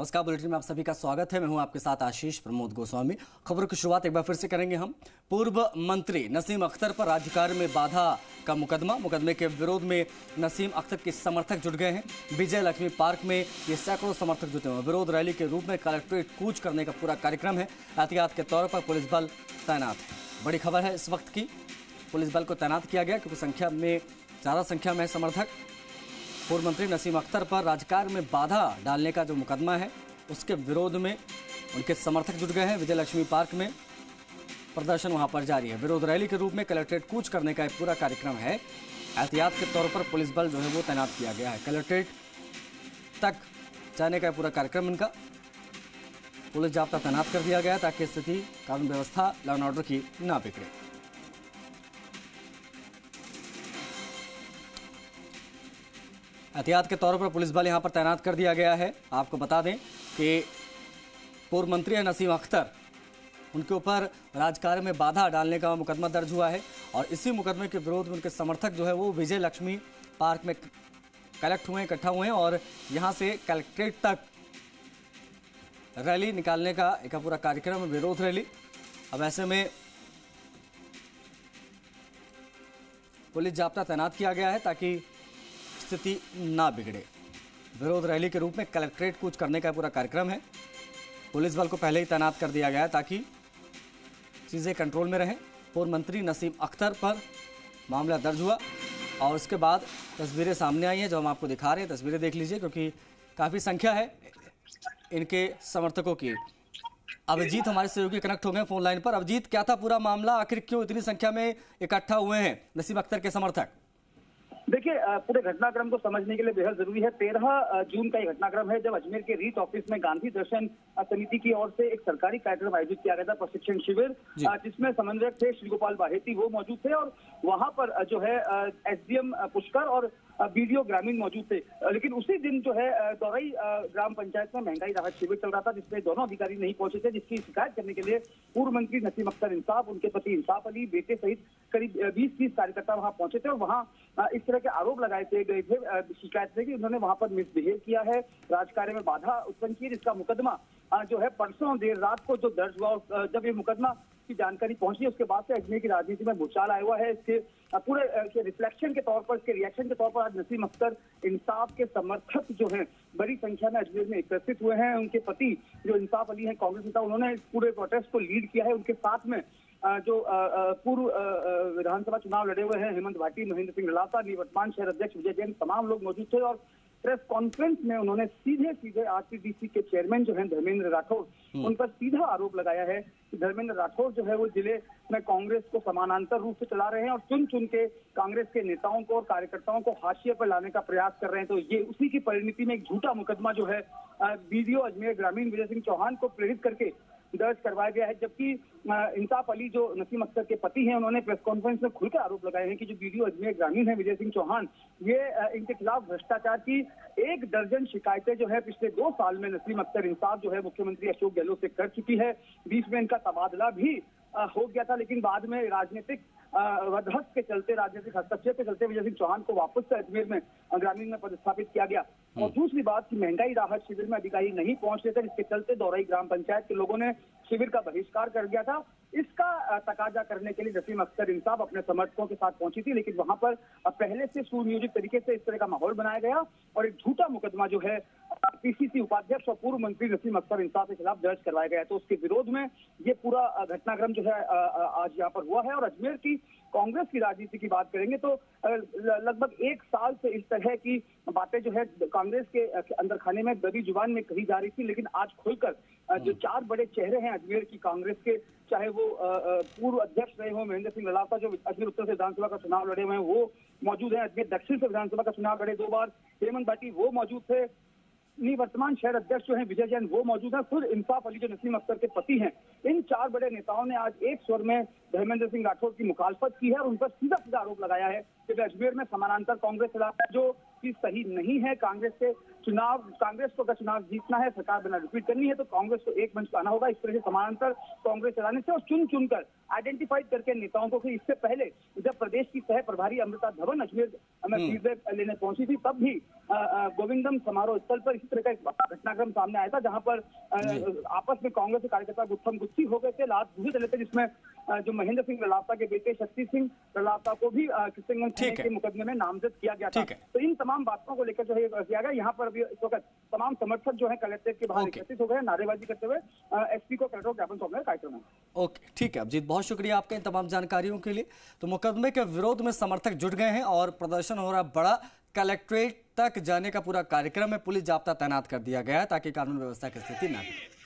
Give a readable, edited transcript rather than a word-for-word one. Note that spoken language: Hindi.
नमस्कार, बुलेटिन में आप सभी का स्वागत है। मैं हूं आपके साथ आशीष प्रमोद गोस्वामी। खबरों की शुरुआत एक बार फिर से करेंगे हम। पूर्व मंत्री नसीम अख्तर पर राज्य कार्य में बाधा का मुकदमे के विरोध में नसीम अख्तर के समर्थक जुट गए हैं। विजय लक्ष्मी पार्क में ये सैकड़ों समर्थक जुटे हुए। विरोध रैली के रूप में कलेक्ट्रेट कूच करने का पूरा कार्यक्रम है। एहतियात के तौर पर पुलिस बल तैनात है। बड़ी खबर है इस वक्त की, पुलिस बल को तैनात किया गया क्योंकि ज़्यादा संख्या में समर्थक। पूर्व मंत्री नसीम अख्तर पर राजकार्य में बाधा डालने का जो मुकदमा है उसके विरोध में उनके समर्थक जुट गए हैं। विजय लक्ष्मी पार्क में प्रदर्शन वहां पर जारी है। विरोध रैली के रूप में कलेक्ट्रेट कूच करने का एक पूरा कार्यक्रम है। एहतियात के तौर पर पुलिस बल जो है वो तैनात किया गया है। कलेक्ट्रेट तक जाने का पूरा कार्यक्रम, इनका पुलिस जाब्ता तैनात कर दिया गया ताकि स्थिति कानून व्यवस्था लॉ एंड ऑर्डर की ना बिगड़े। एहतियात के तौर पर पुलिस बल यहाँ पर तैनात कर दिया गया है। आपको बता दें कि पूर्व मंत्री हैं नसीम अख्तर, उनके ऊपर राजकार्य में बाधा डालने का मुकदमा दर्ज हुआ है और इसी मुकदमे के विरोध में उनके समर्थक जो है वो विजय लक्ष्मी पार्क में इकट्ठा हुए हैं और यहाँ से कलेक्ट्रेट तक रैली निकालने का एक पूरा कार्यक्रम, विरोध रैली। अब ऐसे में पुलिस जाब्ता तैनात किया गया है ताकि स्थिति ना बिगड़े। विरोध रैली के रूप में कलेक्ट्रेट कूच करने का पूरा कार्यक्रम है। पुलिस बल को पहले ही तैनात कर दिया गया है ताकि चीज़ें कंट्रोल में रहें। पूर्व मंत्री नसीम अख्तर पर मामला दर्ज हुआ और उसके बाद तस्वीरें सामने आई हैं जो हम आपको दिखा रहे हैं। तस्वीरें देख लीजिए क्योंकि काफ़ी संख्या है इनके समर्थकों की। अभिजीत हमारे सहयोगी कनेक्ट हो गए फोन लाइन पर। अभिजीत, क्या था पूरा मामला, आखिर क्यों इतनी संख्या में इकट्ठा हुए हैं नसीम अख्तर के समर्थक? देखिए, पूरे घटनाक्रम को समझने के लिए बेहद जरूरी है। 13 जून का ये घटनाक्रम है जब अजमेर के रीट ऑफिस में गांधी दर्शन समिति की ओर से एक सरकारी कार्यक्रम आयोजित किया गया था, प्रशिक्षण शिविर, जिसमें समन्वयक थे श्रीगोपाल बाहेती, वो मौजूद थे और वहां पर जो है एसडीएम पुष्कर और बीडीओ ग्रामीण मौजूद थे। लेकिन उसी दिन जो है दौराई ग्राम पंचायत में महंगाई राहत शिविर चल रहा था जिसमें दोनों अधिकारी नहीं पहुंचे थे, जिसकी शिकायत करने के लिए पूर्व मंत्री नसीम अख्तर, इंसाफ, उनके पति इंसाफ अली, बेटे सहित करीब 20-30 कार्यकर्ता वहां पहुंचे थे और वहां इस तरह के आरोप लगाए गए थे, शिकायत थे कि उन्होंने वहां पर मिसबिहेव किया है, राजकार्य में बाधा उत्पन्न की है, जिसका मुकदमा जो है परसों देर रात को जो दर्ज हुआ और जब ये मुकदमा की जानकारी पहुंची उसके बाद से अजमेर की राजनीति में भूचाल आया हुआ है। इसके पूरे के रिफ्लेक्शन के तौर पर, इसके रिएक्शन के तौर पर आज नसीम अख्तर, इंसाफ के समर्थक जो हैं बड़ी संख्या में अजमेर में एकत्रित हुए हैं। उनके पति जो इंसाफ अली हैं, कांग्रेस नेता, उन्होंने इस पूरे प्रोटेस्ट को लीड किया है। उनके साथ में जो पूर्व विधानसभा चुनाव लड़े हुए हैं हेमंत भाटी, महेंद्र सिंह लड़ाता, निवर्तमान शहर अध्यक्ष विजय जैन, तमाम लोग मौजूद थे और प्रेस कॉन्फ्रेंस में उन्होंने सीधे आरसीडीसी के चेयरमैन जो हैं धर्मेंद्र राठौड़, उन पर सीधा आरोप लगाया है कि धर्मेंद्र राठौड़ जो है वो जिले में कांग्रेस को समानांतर रूप से चला रहे हैं और चुन के कांग्रेस के नेताओं को और कार्यकर्ताओं को हाशिए पर लाने का प्रयास कर रहे हैं। तो ये उसी की परिणति में एक झूठा मुकदमा जो है बीडीओ अजमेर ग्रामीण विजय सिंह चौहान को प्रेरित करके दर्ज करवाया गया है। जबकि इंसाफ अली जो नसीम अख्तर के पति हैं, उन्होंने प्रेस कॉन्फ्रेंस में खुलकर आरोप लगाए हैं कि जो बीडीओ अजमेर ग्रामीण है विजय सिंह चौहान, ये इनके खिलाफ भ्रष्टाचार की 1 दर्जन शिकायतें जो है पिछले 2 साल में नसीम अख्तर, इंसाफ जो है मुख्यमंत्री अशोक गहलोत से कर चुकी है। बीच में इनका तबादला भी हो गया था लेकिन बाद में राजनीतिक वधहस्त के चलते, राजनीतिक हस्तक्षेप के चलते विजय सिंह चौहान को वापस से अजमेर में ग्रामीण में पदस्थापित किया गया। और दूसरी बात कि महंगाई राहत शिविर में अधिकारी नहीं पहुंच रहे थे, इसके चलते दौराई ग्राम पंचायत के लोगों ने शिविर का बहिष्कार कर दिया था। इसका तकाजा करने के लिए नसीम अख्तर, इंसाफ अपने समर्थकों के साथ पहुंची थी लेकिन वहां पर पहले से सुनियोजित तरीके से इस तरह का माहौल बनाया गया और एक झूठा मुकदमा जो है पीसीसी उपाध्यक्ष और पूर्व मंत्री नसीम अख्तर, इंसाफ के खिलाफ दर्ज करवाया गया। तो उसके विरोध में ये पूरा घटनाक्रम जो है आज यहाँ पर हुआ है। और अजमेर की कांग्रेस की राजनीति की बात करेंगे तो लगभग 1 साल से इस तरह की बातें जो है कांग्रेस के अंदर खाने में दबी जुबान में कही जा रही थी लेकिन आज खुलकर जो 4 बड़े चेहरे हैं अजमेर की कांग्रेस के, चाहे वो पूर्व अध्यक्ष रहे हो महेंद्र सिंह लड़ाता जो अजमेर उत्तर से विधानसभा का चुनाव लड़े हुए हैं वो मौजूद है, अजमेर दक्षिण से विधानसभा का चुनाव लड़े 2 बार हेमंत भाटी वो मौजूद थे, निवर्तमान शहर अध्यक्ष जो हैं विजय जैन वो मौजूद हैं, खुद इंसाफ अली जो नसीम अख्तर के पति हैं। इन 4 बड़े नेताओं ने आज एक स्वर में धर्मेंद्र सिंह राठौड़ की मुखालफत की है और उन पर सीधा आरोप लगाया है कि अजमेर में समानांतर कांग्रेस चला रहा है, जो भी सही नहीं है। कांग्रेस से चुनाव, कांग्रेस को अगर चुनाव जीतना है, सरकार बना रिपीट करनी है, तो कांग्रेस को एक मंच पर आना होगा। इस तरह से समानांतर कांग्रेस चलाने से और चुन चुनकर आइडेंटिफाइड करके नेताओं को, कि इससे पहले जब प्रदेश की सह प्रभारी अमृता धवन अजमेर में फीडबैक लेने पहुंची थी, तब भी गोविंदम समारोह स्थल पर इसी तरह का घटनाक्रम सामने आया था, जहां पर आपस में कांग्रेस के कार्यकर्ता गुत्थम गुत्थी हो गए थे, लात घूंसे चले थे, जिसमें जो महेंद्र सिंह लड़ाता के बेटे शक्ति सिंह लड़ाता को भी किशनगंज के मुकदमे में नामजद किया गया था। तो इन तमाम बातों को लेकर जो है किया गया। यहाँ पर अभी इस वक्त तमाम समर्थक जो है कलेक्ट्रेट के बाहर एकत्रित हो गए, नारेबाजी करते हुए एसपी को कलेक्टर ज्ञापन सौंपने कार्यक्रम है। ओके, ठीक है अभिजीत, बहुत शुक्रिया आपके इन तमाम जानकारियों के लिए। तो मुकदमे के विरोध में समर्थक जुट गए हैं और प्रदर्शन हो रहा बड़ा, कलेक्ट्रेट तक जाने का पूरा कार्यक्रम है, पुलिस जाब्ता तैनात कर दिया गया ताकि कानून व्यवस्था की स्थिति न बिगड़े।